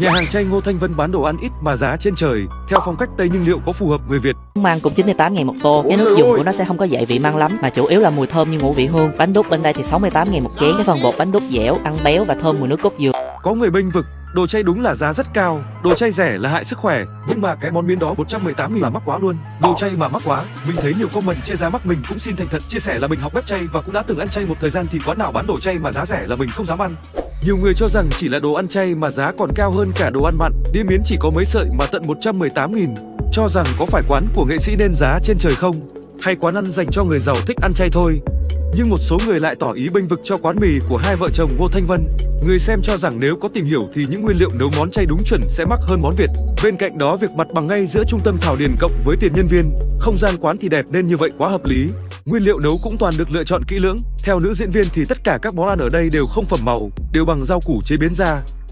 Nhà hàng chay Ngô Thanh Vân bán đồ ăn ít mà giá trên trời, theo phong cách Tây nhưng liệu có phù hợp người Việt? Mang cũng 98.000 một tô. Cái nước dùng của nó sẽ không có dậy vị măng lắm, mà chủ yếu là mùi thơm như ngũ vị hương. Bánh đúc bên đây thì 68.000 một chén. Cái phần bột bánh đúc dẻo, ăn béo và thơm mùi nước cốt dừa. Có người bênh vực đồ chay đúng là giá rất cao, đồ chay rẻ là hại sức khỏe, nhưng mà cái món miến đó 118.000 là mắc quá luôn. Đồ chay mà mắc quá, mình thấy nhiều comment chê giá mắc, mình cũng xin thành thật chia sẻ là mình học bếp chay và cũng đã từng ăn chay một thời gian, thì quán nào bán đồ chay mà giá rẻ là mình không dám ăn. Nhiều người cho rằng chỉ là đồ ăn chay mà giá còn cao hơn cả đồ ăn mặn, đĩa miến chỉ có mấy sợi mà tận 118.000, cho rằng có phải quán của nghệ sĩ nên giá trên trời không, hay quán ăn dành cho người giàu thích ăn chay thôi. Nhưng một số người lại tỏ ý bênh vực cho quán mì của hai vợ chồng Ngô Thanh Vân. Người xem cho rằng nếu có tìm hiểu thì những nguyên liệu nấu món chay đúng chuẩn sẽ mắc hơn món Việt. Bên cạnh đó, việc mặt bằng ngay giữa trung tâm Thảo Điền cộng với tiền nhân viên, không gian quán thì đẹp nên như vậy quá hợp lý. Nguyên liệu nấu cũng toàn được lựa chọn kỹ lưỡng. Theo nữ diễn viên thì tất cả các món ăn ở đây đều không phẩm màu, đều bằng rau củ chế biến ra.